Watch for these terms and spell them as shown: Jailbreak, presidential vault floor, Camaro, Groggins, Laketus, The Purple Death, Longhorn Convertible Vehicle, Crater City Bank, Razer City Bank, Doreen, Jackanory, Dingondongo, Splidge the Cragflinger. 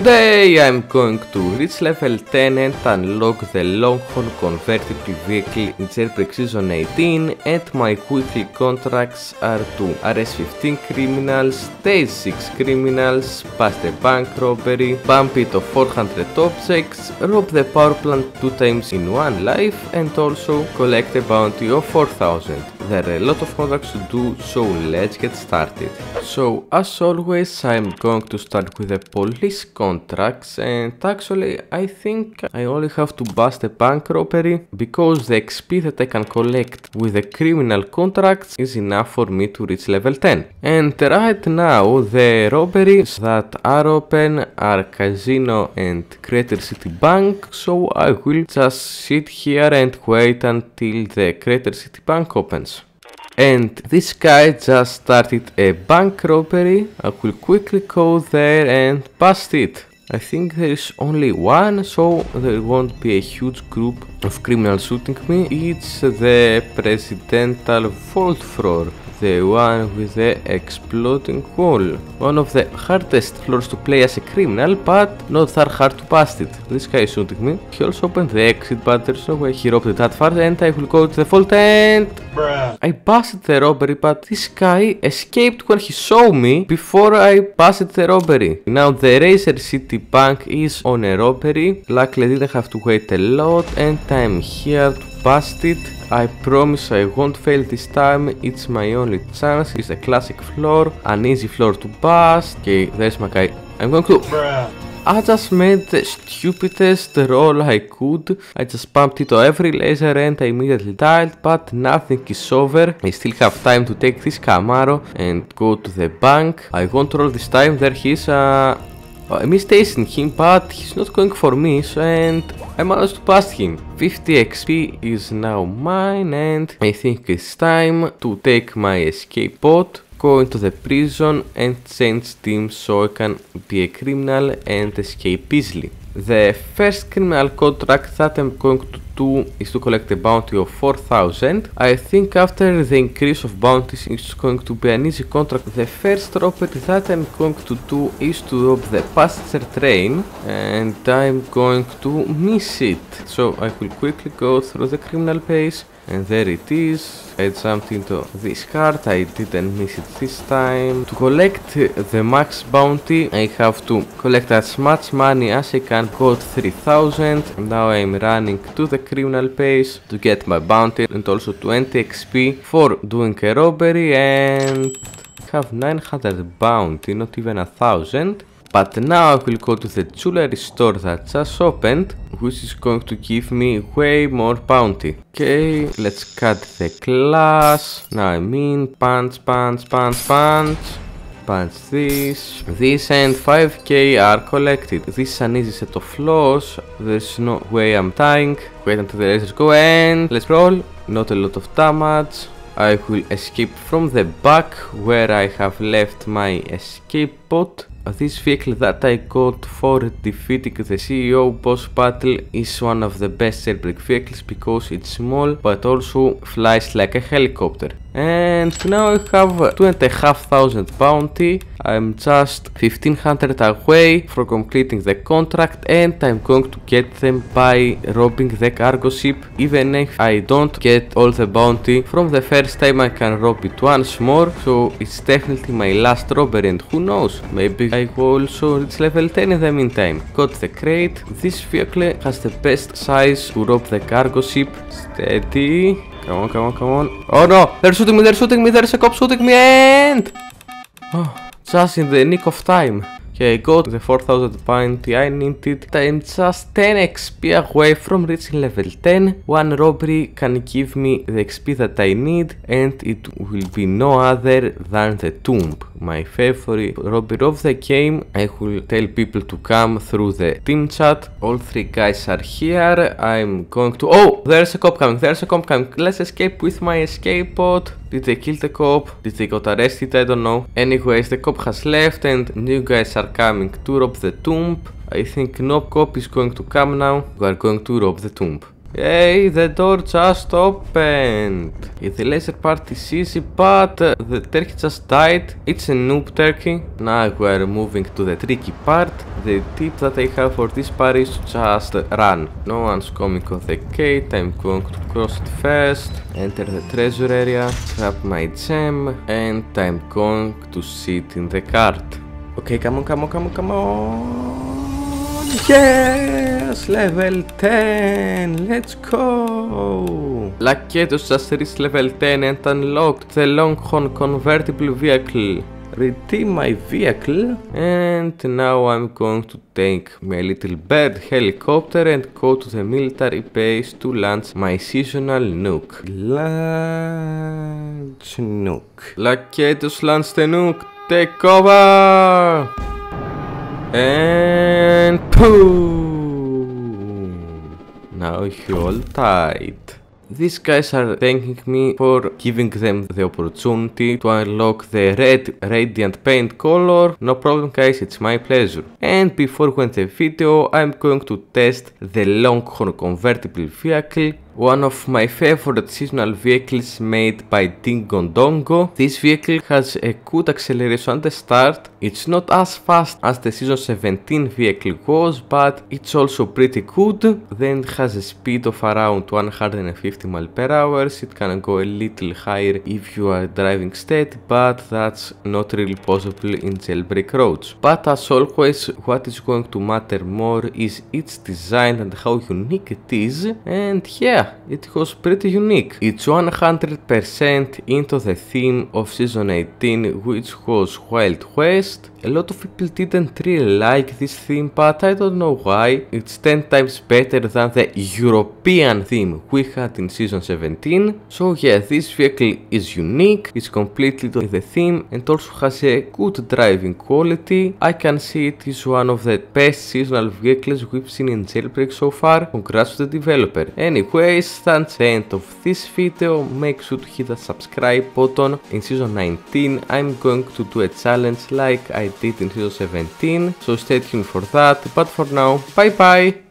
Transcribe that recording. Today I'm going to reach level 10 and unlock the Longhorn Convertible Vehicle in Jailbreak Season 18, and my weekly contracts are to arrest 15 criminals, stage 6 criminals, bust a bank robbery, bump it of 400 objects, rob the power plant 2 times in one life, and also collect a bounty of 4000. There are a lot of contracts to do, so let's get started. So as always I'm going to start with the police contracts, and actually I think I only have to bust a bank robbery because the XP that I can collect with the criminal contracts is enough for me to reach level 10. And right now the robberies that are open are Casino and Crater City Bank, so I will just sit here and wait until the Crater City Bank opens. And this guy just started a bank robbery. I will quickly go there and bust it. I think there is only one, so there won't be a huge group of criminals shooting me. It's the presidential vault floor, the one with the exploding wall. One of the hardest floors to play as a criminal, but not that hard to bust it. This guy is shooting me. He also opened the exit, but there's no way he robbed it that far, and I will go to the vault and... Bruh. I busted the robbery, but this guy escaped when he saw me before I busted the robbery. Now the Razer City Bank is on a robbery. Luckily I didn't have to wait a lot, and I'm here to bust it. I promise I won't fail this time. It's my only chance. It's a classic floor, an easy floor to bust. Okay, there's my guy. I'm going to... Bruh. I just made the stupidest roll I could. I just pumped it to every laser and I immediately died, but nothing is over. I still have time to take this Camaro and go to the bank. I won't roll this time. There he is. I mistaken him, but he's not going for me, so and I managed to pass him. 50 XP is now mine, and I think it's time to take my escape pod, go into the prison and change teams so I can be a criminal and escape easily. The first criminal contract that I'm going to do is to collect a bounty of 4000. I think after the increase of bounties it's going to be an easy contract. The first robbery that I'm going to do is to rob the passenger train, and I'm going to miss it. So I will quickly go through the criminal base. And there it is. I jumped into this cart. I didn't miss it this time. To collect the max bounty, I have to collect as much money as I can. Got 3000. Now I'm running to the criminal base to get my bounty and also 20 XP for doing a robbery, and have 900 bounty, not even 1000. But now I will go to the jewelry store that just opened, which is going to give me way more bounty. Okay, let's cut the glass. Now I mean punch this, and 5k are collected. This is an easy set of floors. There's no way I'm dying. Wait until the lasers go and let's roll. Not a lot of damage. I will escape from the back where I have left my escape pod. This vehicle that I got for defeating the CEO boss battle is one of the best jailbreak vehicles because it's small but also flies like a helicopter. And now I have 2500 bounty. I'm just 1500 away from completing the contract, and I'm going to get them by robbing the cargo ship. Even if I don't get all the bounty from the first time, I can rob it once more, so it's definitely my last robbery, and who knows, maybe I will also reach level 10 in the meantime. Got the crate. This vehicle has the best size to rob the cargo ship. Steady. Come on, come on, come on. Oh no, they're shooting me, they're shooting me, there's a cop shooting me, and... Oh, just in the nick of time. Okay, I got the 4000 bounty I needed. I'm just 10 XP away from reaching level 10. One robbery can give me the XP that I need, and it will be no other than the tomb. My favorite robbery of the game. I will tell people to come through the team chat. All three guys are here. I'm going to... Oh, there's a cop coming, there's a cop coming. Let's escape with my escape pod. Did they kill the cop? Did they got arrested? I don't know. Anyways, the cop has left and new guys are coming to rob the tomb. I think no cop is going to come now. We are going to rob the tomb. Hey, the door just opened. The laser part is easy, but the turkey just died. It's a noob turkey. Now we're moving to the tricky part. The tip that I have for this part is to just run. No one's coming on the gate. I'm going to cross it first. Enter the treasure area. Grab my gem. And I'm going to sit in the cart. Okay, come on, come on, come on, come on. Yes, level 10. Let's go. Laketus just reached level 10 and unlocked the Longhorn Convertible Vehicle. Redeem my vehicle. And now I'm going to take my little bird helicopter and go to the military base to launch my seasonal nuke. Launch nuke. Laketus launched the nuke. Take over! And boom! Now you all died. These guys are thanking me for giving them the opportunity to unlock the red radiant paint color. No problem guys, it's my pleasure. And before we end the video, I'm going to test the Longhorn Convertible Vehicle, one of my favorite seasonal vehicles made by Dingondongo. This vehicle has a good acceleration at the start. It's not as fast as the season 17 vehicle was, but it's also pretty good. Then it has a speed of around 150 miles per hour. It can go a little higher if you are driving steady, but that's not really possible in jailbreak roads. But as always, what is going to matter more is its design and how unique it is. And yeah, it was pretty unique. It's 100% into the theme of season 18, which was Wild West. A lot of people didn't really like this theme, but I don't know why. It's 10 times better than the European theme we had in season 17. So yeah, this vehicle is unique, it's completely to the theme, and also has a good driving quality. I can see it is one of the best seasonal vehicles we've seen in jailbreak so far. Congrats to the developer. Anyways, that's the end of this video. Make sure to hit the subscribe button. In season 19, I'm going to do a challenge like I did in season 17, so stay tuned for that. But for now, bye bye.